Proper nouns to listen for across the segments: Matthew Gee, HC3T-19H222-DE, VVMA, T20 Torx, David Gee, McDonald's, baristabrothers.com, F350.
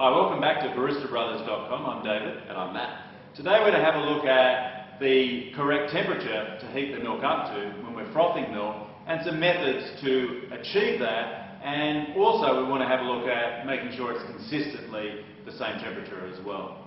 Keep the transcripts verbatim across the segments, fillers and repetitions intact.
Hi, welcome back to barista brothers dot com. I'm David. And I'm Matt. Today we're going to have a look at the correct temperature to heat the milk up to when we're frothing milk and some methods to achieve that, and also we want to have a look at making sure it's consistently the same temperature as well.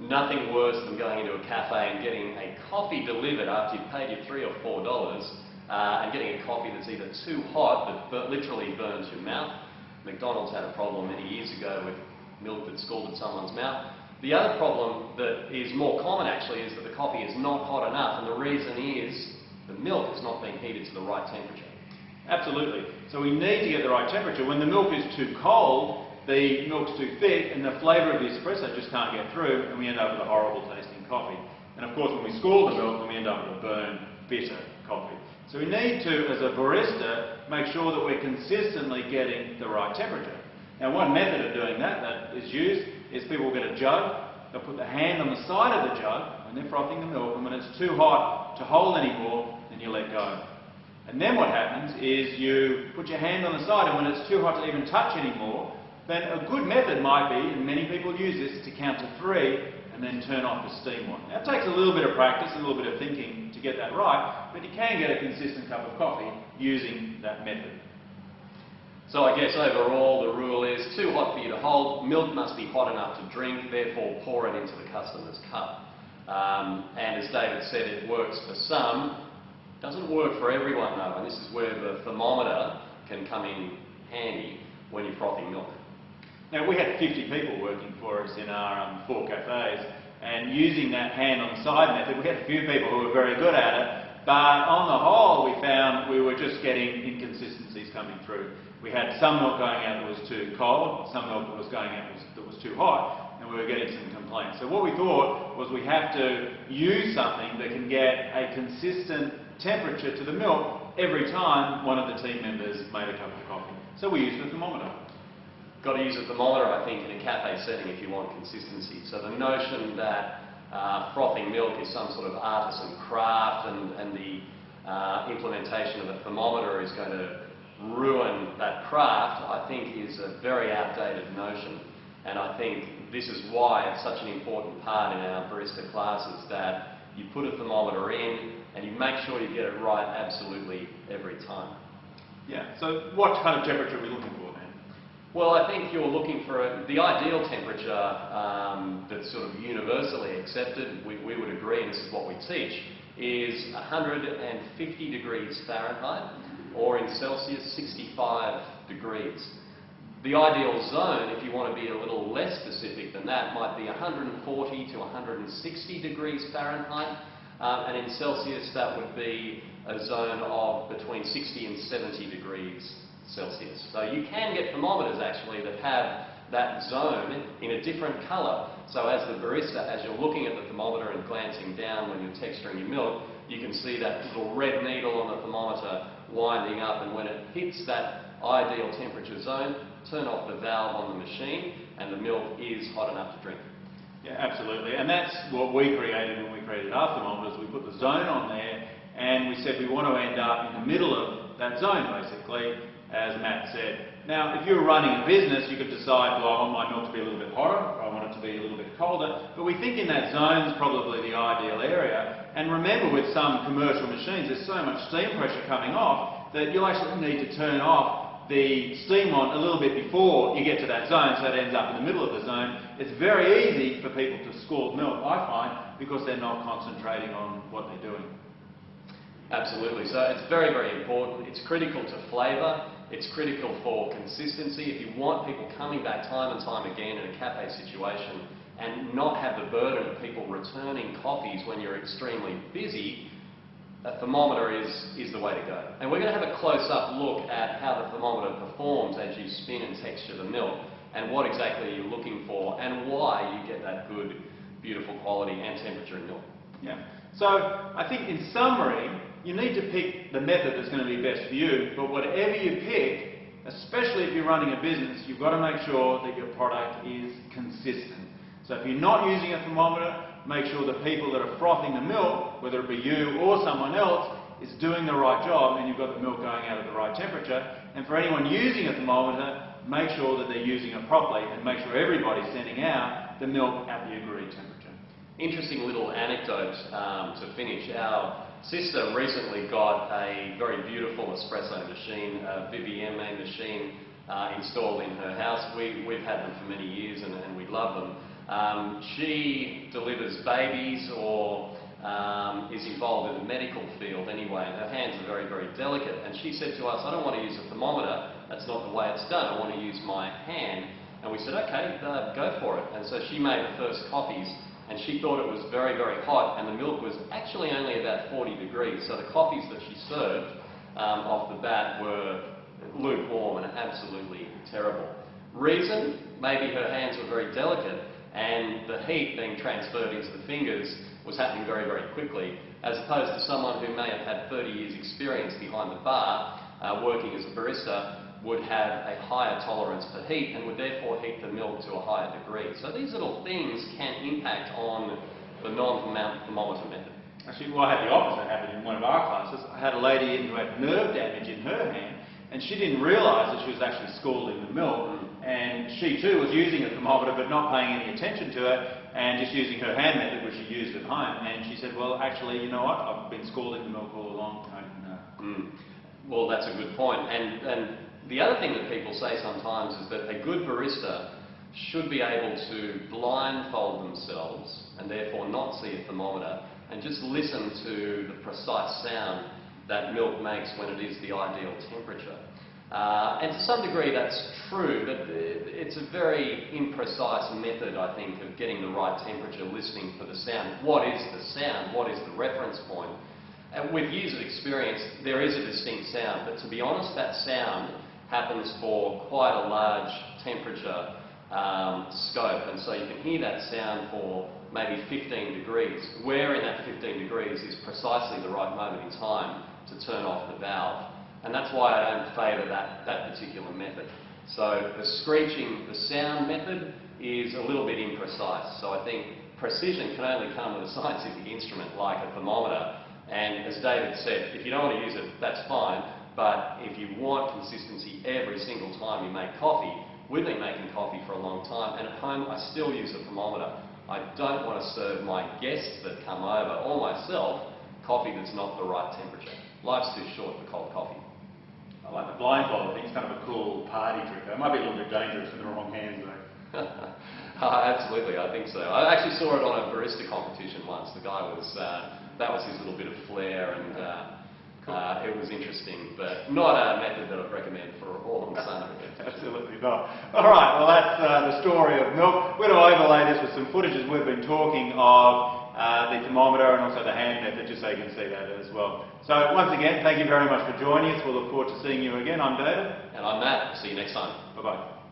Nothing worse than going into a cafe and getting a coffee delivered after you've paid your three or four dollars uh, and getting a coffee that's either too hot that literally burns your mouth. McDonald's had a problem many years ago with milk that scalded someone's mouth. The other problem that is more common actually is that the coffee is not hot enough, and the reason is the milk is not being heated to the right temperature. Absolutely. So we need to get the right temperature. When the milk is too cold, the milk's too thick and the flavour of the espresso just can't get through, and we end up with a horrible tasting coffee. And of course when we scald the milk, then we end up with a burned, bitter coffee. So we need to, as a barista, make sure that we're consistently getting the right temperature. Now one method of doing that that is used is people get a jug, they'll put their hand on the side of the jug when they're frothing the milk, and when it's too hot to hold anymore, then you let go. And then what happens is you put your hand on the side, and when it's too hot to even touch anymore, then a good method might be, and many people use this, to count to three and then turn off the steam on. Now it takes a little bit of practice, a little bit of thinking to get that right, but you can get a consistent cup of coffee using that method. So I guess overall the rule is, too hot for you to hold, milk must be hot enough to drink, therefore pour it into the customer's cup. Um, and as David said, it works for some, doesn't work for everyone though, and this is where the thermometer can come in handy when you're frothing milk. Now we had fifty people working for us in our um, four cafes, and using that hand on the side method, we had a few people who were very good at it, but on the whole we found we were just getting inconsistencies coming through. We had some milk going out that was too cold, some milk that was going out that was, that was too hot, and we were getting some complaints. So what we thought was, we have to use something that can get a consistent temperature to the milk every time one of the team members made a cup of coffee. So we used a thermometer. Got to use a thermometer, I think, in a cafe setting if you want consistency. So the notion that Uh, frothing milk is some sort of artisan craft, and, and the uh, implementation of a thermometer is going to ruin that craft, I think is a very outdated notion. And I think this is why it's such an important part in our barista classes, that you put a thermometer in and you make sure you get it right absolutely every time. Yeah, so what kind of temperature are we looking for? Well, I think you're looking for a, the ideal temperature um, that's sort of universally accepted, we, we would agree, and this is what we teach, is one hundred fifty degrees Fahrenheit, or in Celsius, sixty-five degrees. The ideal zone, if you want to be a little less specific than that, might be one hundred forty to one hundred sixty degrees Fahrenheit, um, and in Celsius that would be a zone of between sixty and seventy degrees Celsius. So you can get thermometers actually that have that zone in a different colour. So as the barista, as you're looking at the thermometer and glancing down when you're texturing your milk, you can see that little red needle on the thermometer winding up, and when it hits that ideal temperature zone, turn off the valve on the machine and the milk is hot enough to drink. Yeah, absolutely. And that's what we created when we created our thermometers. We put the zone on there and we said we want to end up in the middle of that zone basically, as Matt said. Now, if you were running a business, you could decide, well, I want my milk to be a little bit hotter, or I want it to be a little bit colder, but we think in that zone is probably the ideal area. And remember, with some commercial machines, there's so much steam pressure coming off that you'll actually need to turn off the steam on a little bit before you get to that zone, so it ends up in the middle of the zone. It's very easy for people to scald milk, I find, because they're not concentrating on what they're doing. Absolutely. So it's very, very important. It's critical to flavour. It's critical for consistency. If you want people coming back time and time again in a cafe situation and not have the burden of people returning coffees when you're extremely busy, a thermometer is, is the way to go. And we're going to have a close-up look at how the thermometer performs as you spin and texture the milk, and what exactly you're looking for and why you get that good, beautiful quality and temperature in milk. Yeah. So I think in summary, you need to pick the method that's going to be best for you, but whatever you pick, especially if you're running a business, you've got to make sure that your product is consistent. So if you're not using a thermometer, make sure the people that are frothing the milk, whether it be you or someone else, is doing the right job and you've got the milk going out at the right temperature. And for anyone using a thermometer, make sure that they're using it properly and make sure everybody's sending out the milk at the agreed temperature. Interesting little anecdote um, to finish. Our sister recently got a very beautiful espresso machine, a V V M A machine, uh, installed in her house. We, we've had them for many years and, and we love them. Um, she delivers babies or um, is involved in the medical field anyway, and her hands are very, very delicate. And she said to us, I don't want to use a thermometer, that's not the way it's done, I want to use my hand. And we said, okay, uh, go for it. And so she made the first coffees, and she thought it was very, very hot, and the milk was actually only about forty degrees. So the coffees that she served um, off the bat were lukewarm and absolutely terrible. Reason? Maybe her hands were very delicate, and the heat being transferred into the fingers was happening very, very quickly, as opposed to someone who may have had thirty years experience behind the bar uh, working as a barista would have a higher tolerance for heat and would therefore heat the milk to a higher degree. So these little things can impact on the non-thermometer method. Actually, well, I had the opposite happen in one of our classes. I had a lady in who had nerve damage in her hand, and she didn't realise that she was actually scalding the milk. And she too was using a thermometer but not paying any attention to it and just using her hand method, which she used at home. And she said, well, actually, you know what? I've been scalding the milk all along. I don't know. Mm. Well, that's a good point. And, and the other thing that people say sometimes is that a good barista should be able to blindfold themselves and therefore not see a thermometer and just listen to the precise sound that milk makes when it is the ideal temperature. Uh, and to some degree that's true, but it's a very imprecise method, I think, of getting the right temperature, listening for the sound. What is the sound? What is the reference point? And with years of experience, there is a distinct sound, but to be honest, that sound happens for quite a large temperature um, scope, and so you can hear that sound for maybe fifteen degrees. Where in that fifteen degrees is precisely the right moment in time to turn off the valve. And that's why I don't favour that, that particular method. So the screeching, the sound method is a little bit imprecise. So I think precision can only come with a scientific instrument like a thermometer. And as David said, if you don't want to use it, that's fine. But if you want consistency every single time you make coffee, we've been making coffee for a long time, and at home I still use a thermometer. I don't want to serve my guests that come over or myself coffee that's not the right temperature. Life's too short for cold coffee. I like the blindfold thing, it's kind of a cool party trick. It might be a little bit dangerous in the wrong hands though. uh, absolutely, I think so. I actually saw it on a barista competition once. The guy was, uh, that was his little bit of flair, and uh, cool. uh, it was interesting, but not a method that I'd recommend for all and sundry. Absolutely not. All right, well that's uh, the story of milk. We're going to overlay this with some footage as we've been talking of Uh, the thermometer and also the hand method, just so you can see that as well. So once again, thank you very much for joining us. We'll look forward to seeing you again. I'm David. And I'm Matt. See you next time. Bye-bye.